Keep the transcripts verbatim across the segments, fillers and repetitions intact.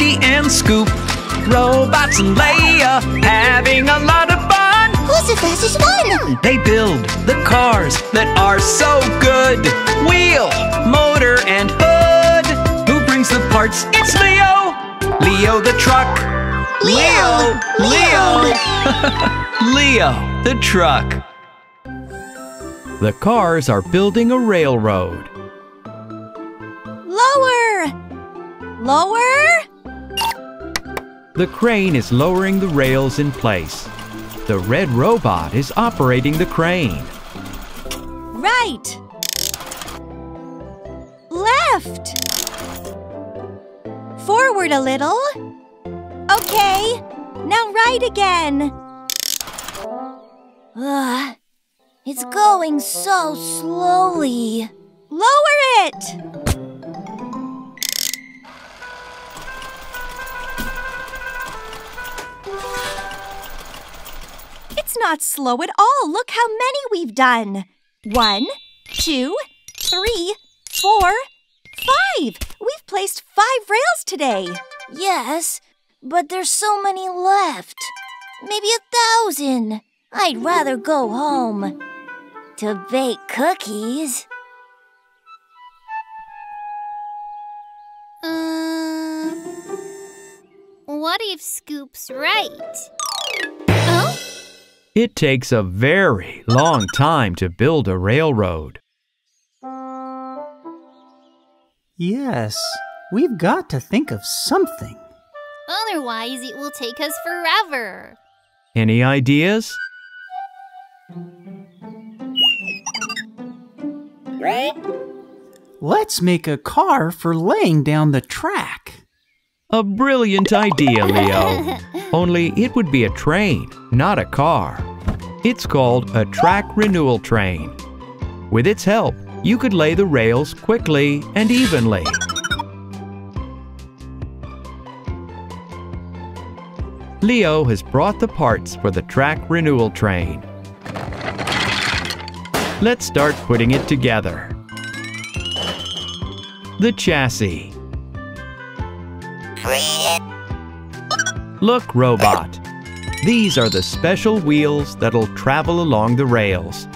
Slinky and Scoop, Robots and Leia, having a lot of fun. Who's the fastest one? They build the cars that are so good. Wheel, motor, and hood. Who brings the parts? It's Leo. Leo the truck. Leo. Leo. Leo, Leo the truck. The cars are building a railroad. Lower? The crane is lowering the rails in place. The red robot is operating the crane. Right. Left. Forward a little. Okay. Now right again. Ugh. It's going so slowly. Lower it. It's not slow at all. Look how many we've done. One, two, three, four, five. We've placed five rails today. Yes, but there's so many left. Maybe a thousand. I'd rather go home to bake cookies. Um, what if Scoop's right? Oh? It takes a very long time to build a railroad. Yes, we've got to think of something. Otherwise, it will take us forever. Any ideas? Let's make a car for laying down the track. A brilliant idea, Leo. Only it would be a train, not a car. It's called a track renewal train. With its help, you could lay the rails quickly and evenly. Leo has brought the parts for the track renewal train. Let's start putting it together. The chassis. Look, Robot. These are the special wheels that'll travel along the rails.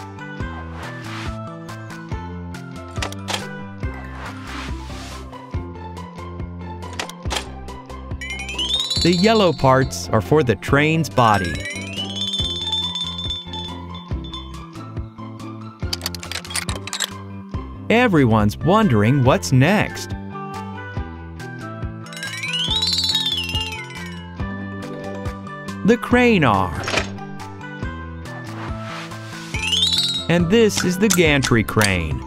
The yellow parts are for the train's body. Everyone's wondering what's next. The crane arm. And this is the gantry crane,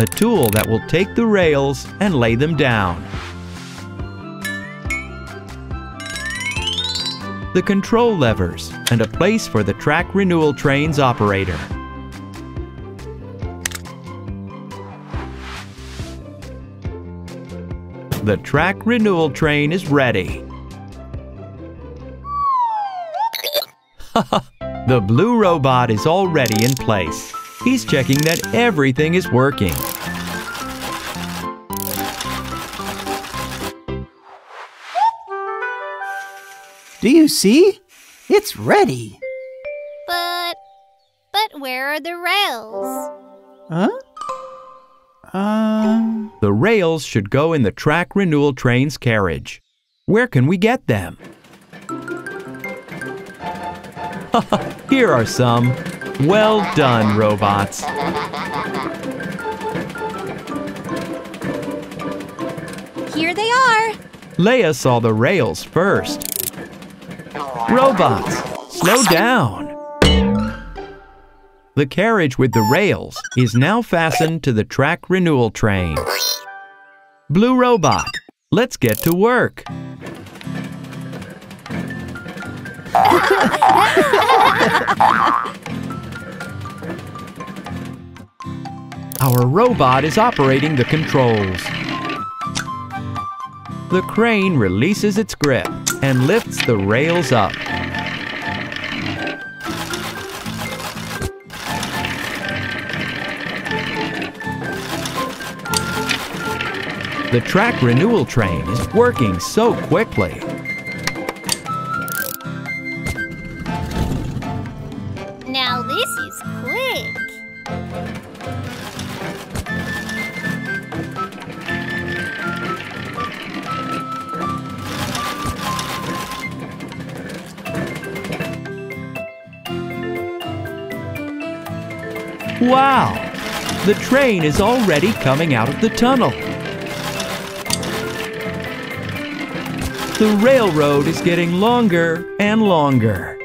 a tool that will take the rails and lay them down. The control levers and a place for the track renewal train's operator. The track renewal train is ready. The blue robot is already in place. He's checking that everything is working. Do you see? It's ready. But, but where are the rails? Huh? Um... The rails should go in the track renewal train's carriage. Where can we get them? Here are some. Well done, robots. Here they are. Leia saw the rails first. Robots, slow down. The carriage with the rails is now fastened to the track renewal train. Blue Robot, let's get to work. Our robot is operating the controls. The crane releases its grip and lifts the rails up. The track renewal train is working so quickly. Now this is quick. Wow! The train is already coming out of the tunnel. The railroad is getting longer and longer.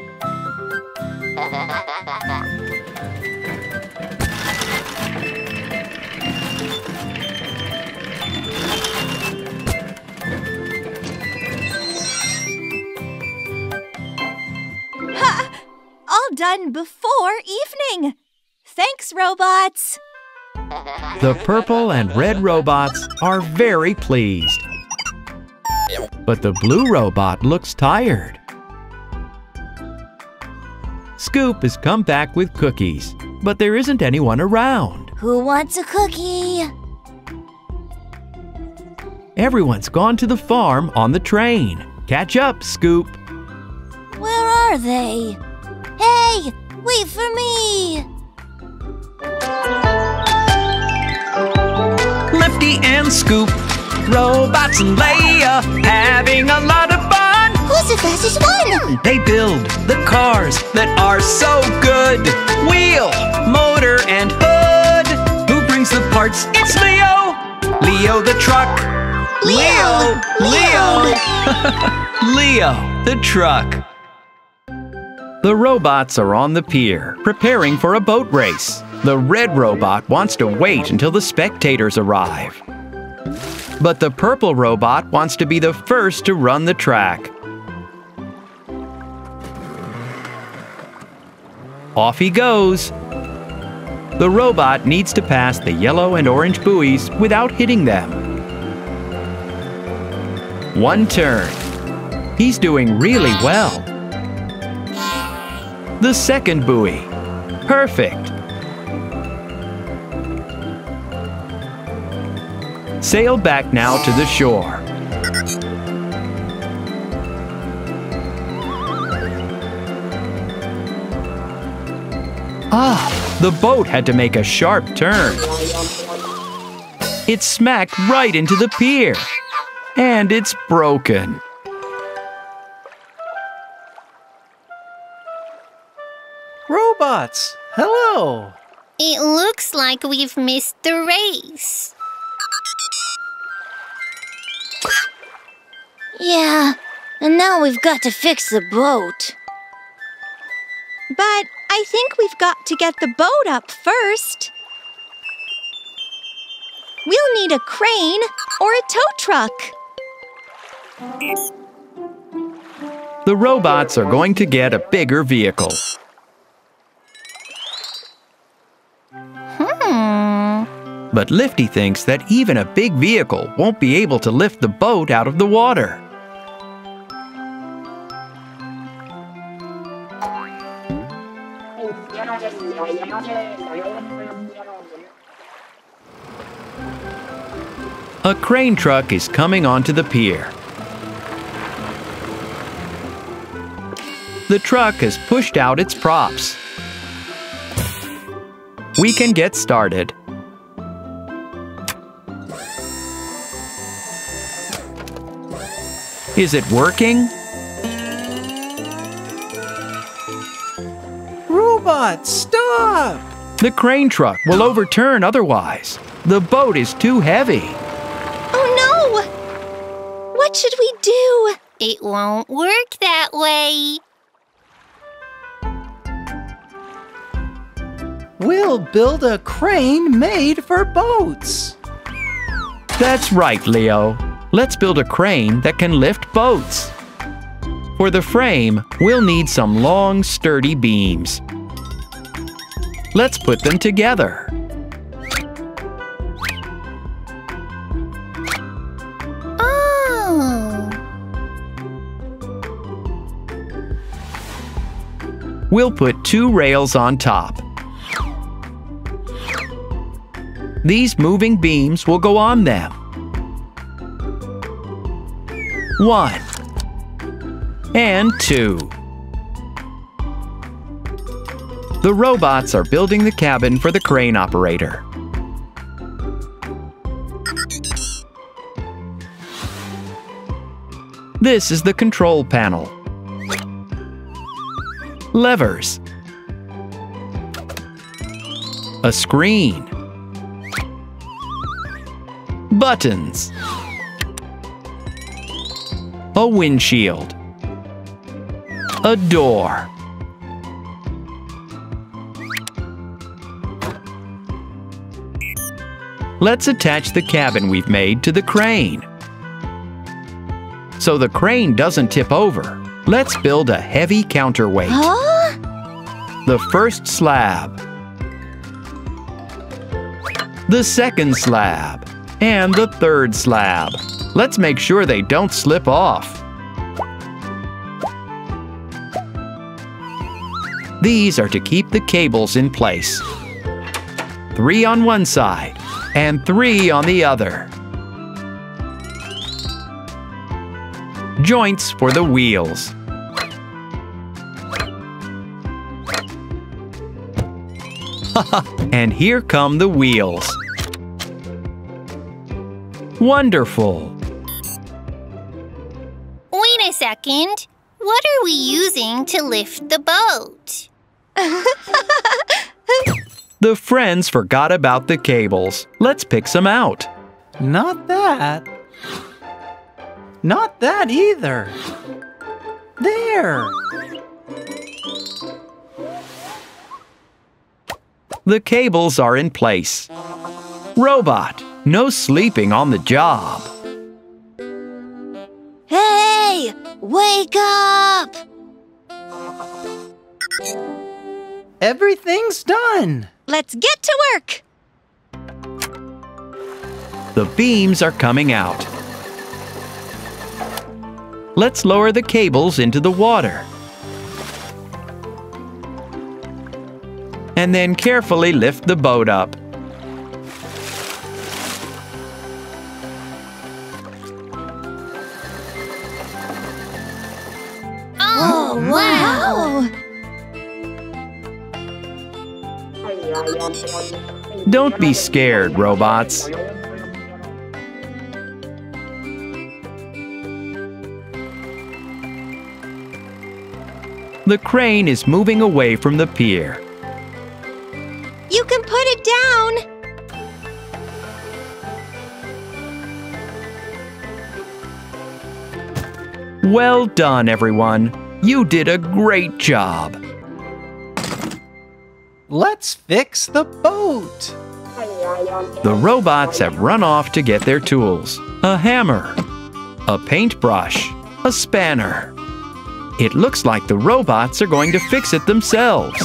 Ha! All done before evening! Thanks, robots! The purple and red robots are very pleased. But the blue robot looks tired. Scoop has come back with cookies, but there isn't anyone around. Who wants a cookie? Everyone's gone to the farm on the train. Catch up, Scoop! Where are they? Hey! Wait for me! Lefty and Scoop, robots and Leia, having a lot of fun. Who's the fastest one? They build the cars that are so good. Wheel, motor, and hood. Who brings the parts? It's Leo. Leo the truck. Leo, Leo, Leo, Leo the truck. The robots are on the pier, preparing for a boat race. The red robot wants to wait until the spectators arrive. But the purple robot wants to be the first to run the track. Off he goes. The robot needs to pass the yellow and orange buoys without hitting them. One turn. He's doing really well. The second buoy. Perfect. Sail back now to the shore. Ah, the boat had to make a sharp turn. It smacked right into the pier, and it's broken. Robots, hello! It looks like we've missed the race. Yeah, and now we've got to fix the boat. But I think we've got to get the boat up first. We'll need a crane or a tow truck. The robots are going to get a bigger vehicle. But Lefty thinks that even a big vehicle won't be able to lift the boat out of the water. A crane truck is coming onto the pier. The truck has pushed out its props. We can get started. Is it working? Robot, stop! The crane truck will overturn otherwise. The boat is too heavy. Oh no! What should we do? It won't work that way. We'll build a crane made for boats. That's right, Leo. Let's build a crane that can lift boats. For the frame, we'll need some long, sturdy beams. Let's put them together. Oh. We'll put two rails on top. These moving beams will go on them. One and two. The robots are building the cabin for the crane operator. This is the control panel. Levers. A screen. Buttons. A windshield. A door. Let's attach the cabin we've made to the crane. So the crane doesn't tip over, let's build a heavy counterweight. Huh? The first slab. The second slab. And the third slab. Let's make sure they don't slip off. These are to keep the cables in place. Three on one side and three on the other. Joints for the wheels. And here come the wheels. Wonderful! Wait a second. What are we using to lift the boat? The friends forgot about the cables. Let's pick some out. Not that. Not that either. There. The cables are in place. Robot. No sleeping on the job. Hey! Wake up! Everything's done. Let's get to work. The beams are coming out. Let's lower the cables into the water. And then carefully lift the boat up. Wow! Don't be scared, robots. The crane is moving away from the pier. You can put it down! Well done, everyone. You did a great job. Let's fix the boat. The robots have run off to get their tools. A hammer, a paintbrush, a spanner. It looks like the robots are going to fix it themselves.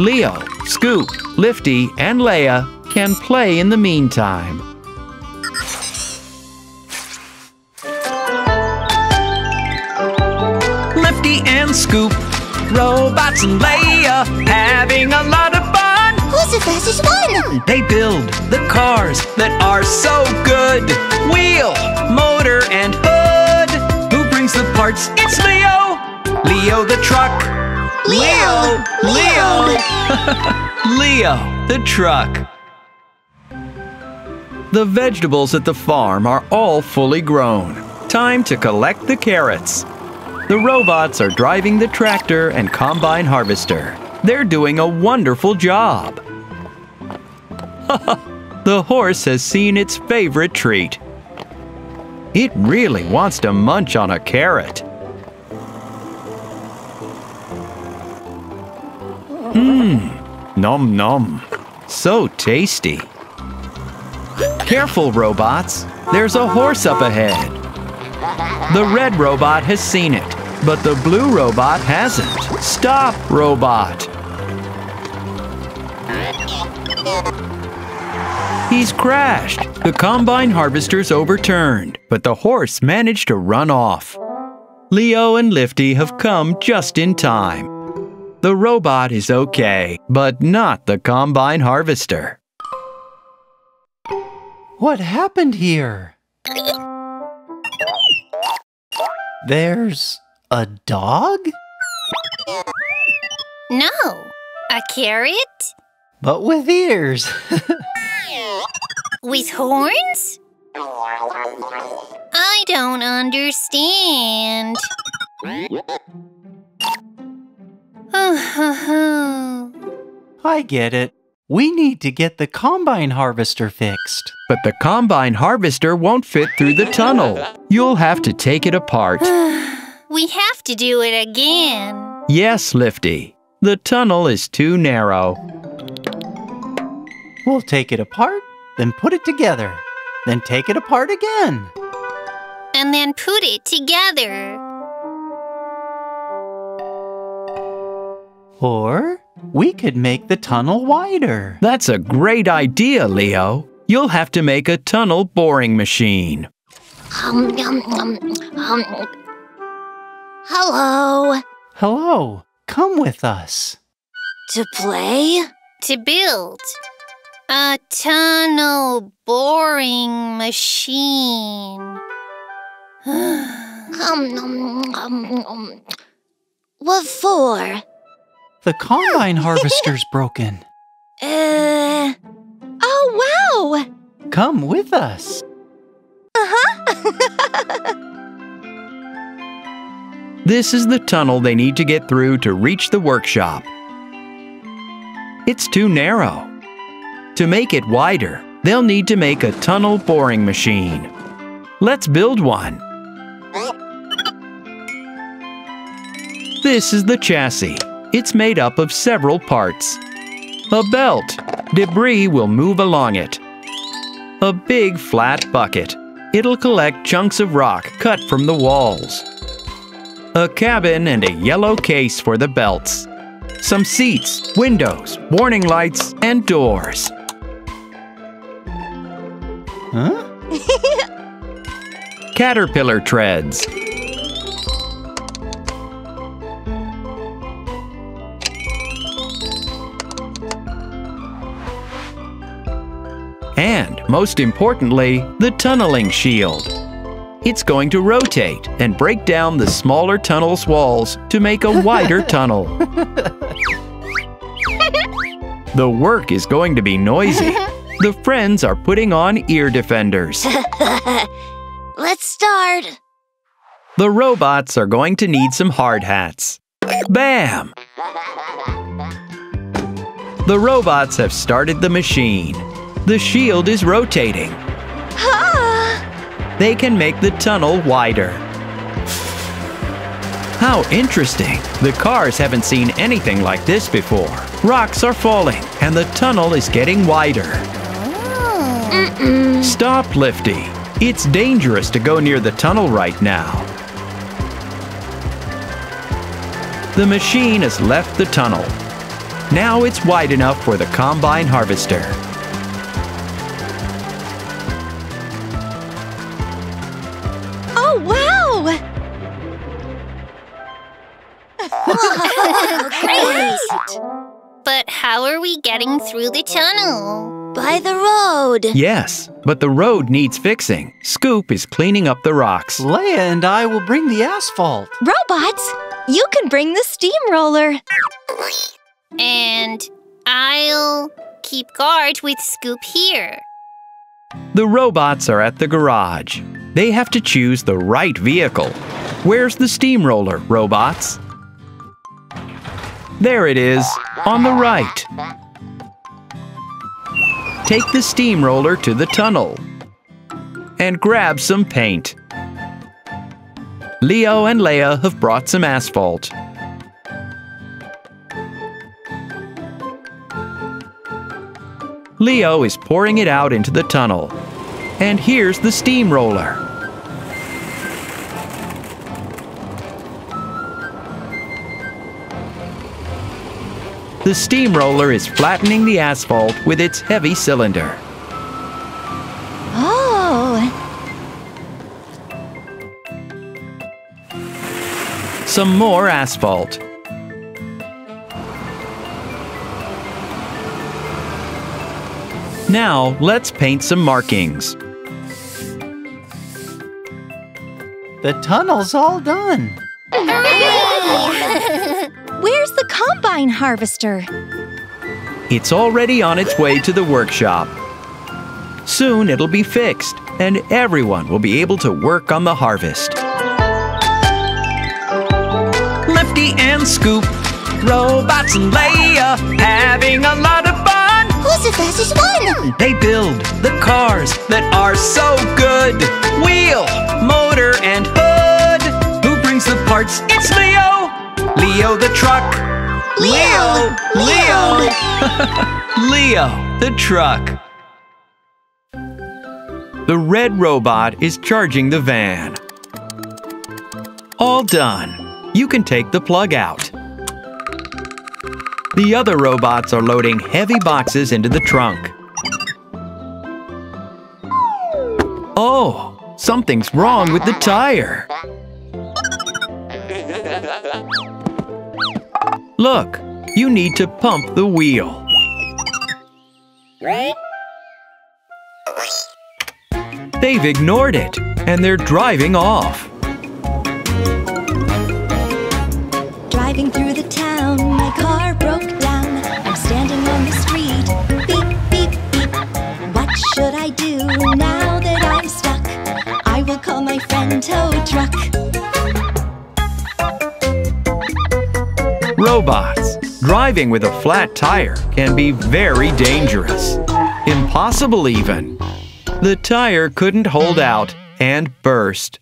Leo, Scoop, Lifty, and Leia can play in the meantime. Scoop, robots and Leia having a lot of fun. Who's the fastest one? They build the cars that are so good. Wheel, motor, and hood. Who brings the parts? It's Leo. Leo the truck. Leo, Leo, Leo, Leo the truck. The vegetables at the farm are all fully grown. Time to collect the carrots. The robots are driving the tractor and combine harvester. They're doing a wonderful job. The horse has seen its favorite treat. It really wants to munch on a carrot. Mmm, nom nom. So tasty. Careful, robots. There's a horse up ahead. The red robot has seen it, but the blue robot hasn't. Stop, robot! He's crashed. The combine harvester's overturned, but the horse managed to run off. Leo and Lifty have come just in time. The robot is okay, but not the combine harvester. What happened here? There's a dog? No, a carrot. But with ears. With horns? I don't understand. I get it. We need to get the combine harvester fixed. But the combine harvester won't fit through the tunnel. You'll have to take it apart. We have to do it again. Yes, Lifty. The tunnel is too narrow. We'll take it apart, then put it together, then take it apart again. And then put it together. Or we could make the tunnel wider. That's a great idea, Leo. You'll have to make a tunnel boring machine. Um, um, um, um. Hello. Hello. Come with us. To play? To build. A tunnel boring machine. um, um, um, um. What for? The combine harvester's broken. Uh, oh, wow! Come with us. Uh-huh. This is the tunnel they need to get through to reach the workshop. It's too narrow. To make it wider, they'll need to make a tunnel boring machine. Let's build one. This is the chassis. It's made up of several parts. A belt. Debris will move along it. A big flat bucket. It'll collect chunks of rock cut from the walls. A cabin and a yellow case for the belts. Some seats, windows, warning lights, and doors. Huh? Caterpillar treads. And, most importantly, the tunneling shield. It's going to rotate and break down the smaller tunnel's walls to make a wider tunnel. The work is going to be noisy. The friends are putting on ear defenders. Let's start. The robots are going to need some hard hats. Bam! The robots have started the machine. The shield is rotating. Ah. They can make the tunnel wider. How interesting! The cars haven't seen anything like this before. Rocks are falling, and the tunnel is getting wider. Oh. Mm-mm. Stop, Lifty. It's dangerous to go near the tunnel right now. The machine has left the tunnel. Now it's wide enough for the combine harvester. But how are we getting through the tunnel? By the road. Yes, but the road needs fixing. Scoop is cleaning up the rocks. Leia and I will bring the asphalt. Robots, you can bring the steamroller. And I'll keep guard with Scoop here. The robots are at the garage. They have to choose the right vehicle. Where's the steamroller, robots? There it is, on the right. Take the steamroller to the tunnel and grab some paint. Leo and Leia have brought some asphalt. Leo is pouring it out into the tunnel. And here's the steamroller. The steamroller is flattening the asphalt with its heavy cylinder. Oh! Some more asphalt. Now, let's paint some markings. The tunnel's all done. Where's the combine harvester? It's already on its way to the workshop. Soon it'll be fixed, and everyone will be able to work on the harvest. Lifty and Scoop, Robots and Leia, having a lot of fun. Who's the fastest one? They build the cars that are so good. Wheel, motor, and hood. Who brings the parts? It's Leo. Leo the truck. Leo, Leo. Leo, Leo the truck. The red robot is charging the van. All done. You can take the plug out. The other robots are loading heavy boxes into the trunk. Oh, something's wrong with the tire. Look, you need to pump the wheel. Right? They've ignored it, and they're driving off. Driving through the town, my car broke down. I'm standing on the street, beep, beep, beep. What should I do now that I'm stuck? I will call my friend Tow Truck. Robots, driving with a flat tire can be very dangerous. Impossible even. The tire couldn't hold out and burst.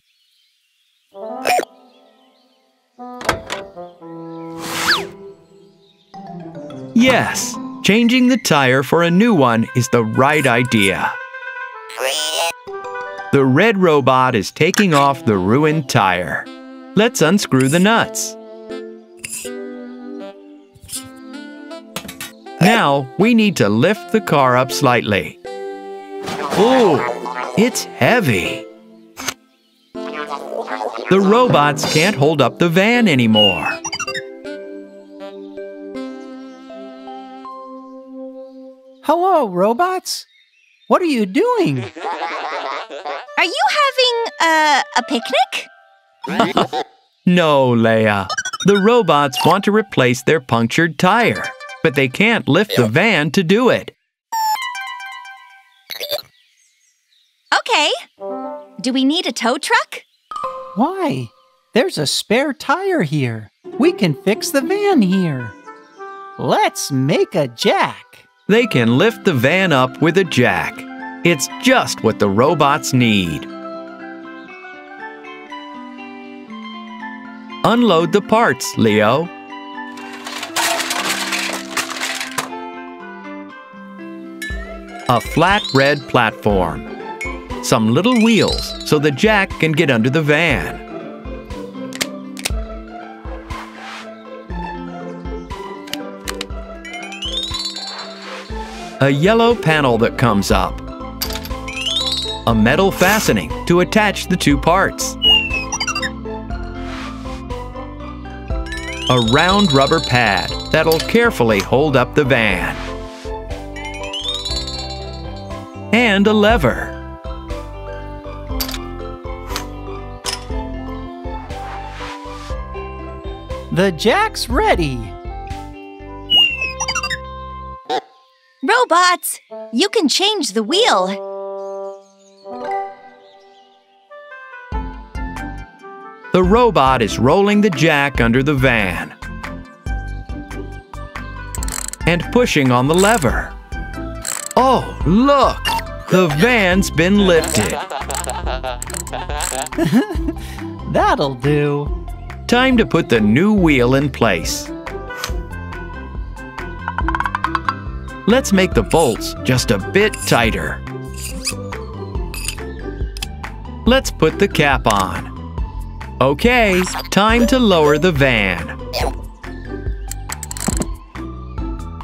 Yes, changing the tire for a new one is the right idea. The red robot is taking off the ruined tire. Let's unscrew the nuts. Now we need to lift the car up slightly. Ooh, it's heavy. The robots can't hold up the van anymore. Hello, robots. What are you doing? Are you having uh, a picnic? No, Leia. The robots want to replace their punctured tire, but they can't lift the van to do it. Okay. Do we need a tow truck? Why? There's a spare tire here. We can fix the van here. Let's make a jack. They can lift the van up with a jack. It's just what the robots need. Unload the parts, Leo. A flat red platform. Some little wheels so the jack can get under the van. A yellow panel that comes up. A metal fastening to attach the two parts. A round rubber pad that'll carefully hold up the van. And a lever. The jack's ready. Robots, you can change the wheel. The robot is rolling the jack under the van and pushing on the lever. Oh, look! The van's been lifted. That'll do. Time to put the new wheel in place. Let's make the bolts just a bit tighter. Let's put the cap on. Okay, time to lower the van.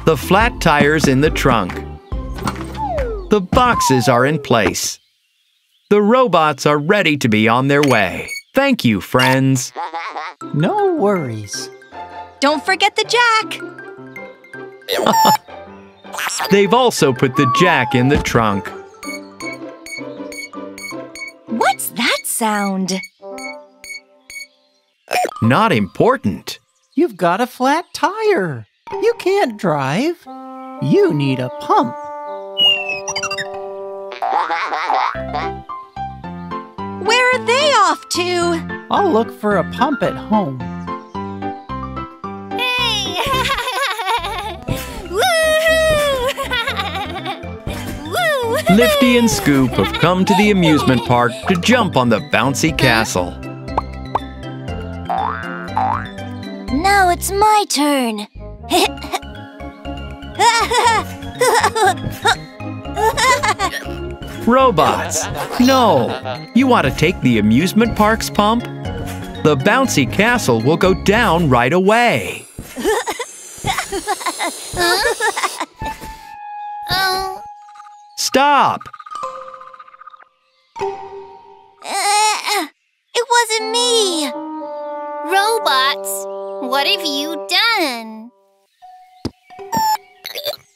The flat tire's in the trunk. The boxes are in place. The robots are ready to be on their way. Thank you, friends. No worries. Don't forget the jack. They've also put the jack in the trunk. What's that sound? not important. You've got a flat tire. You can't drive. You need a pump. Where are they off to? I'll look for a pump at home. Lifty and Scoop have come to the amusement park to jump on the bouncy castle. Now it's my turn. Robots, no! You want to take the amusement park's pump? The bouncy castle will go down right away. Huh? Oh. Stop! Uh, it wasn't me! Robots, what have you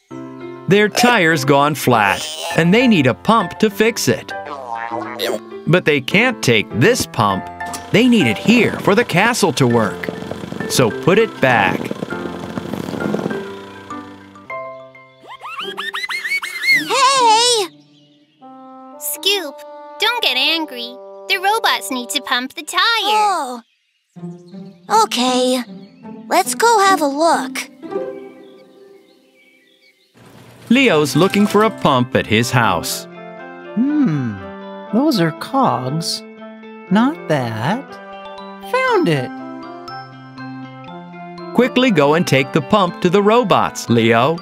done? Their tire's gone flat, and they need a pump to fix it. But they can't take this pump. They need it here for the castle to work. So put it back. Need to pump the tire. Oh. Okay, let's go have a look. Leo's looking for a pump at his house. Hmm, those are cogs. Not that. Found it. Quickly go and take the pump to the robots, Leo.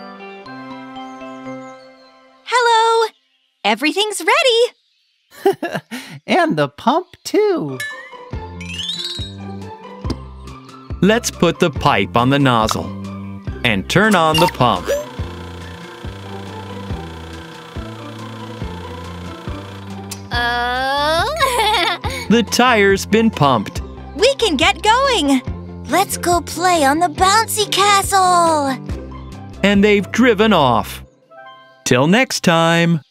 Hello, everything's ready. And the pump, too. Let's put the pipe on the nozzle and turn on the pump. Oh! The tire's been pumped. We can get going. Let's go play on the bouncy castle. And they've driven off. Till next time.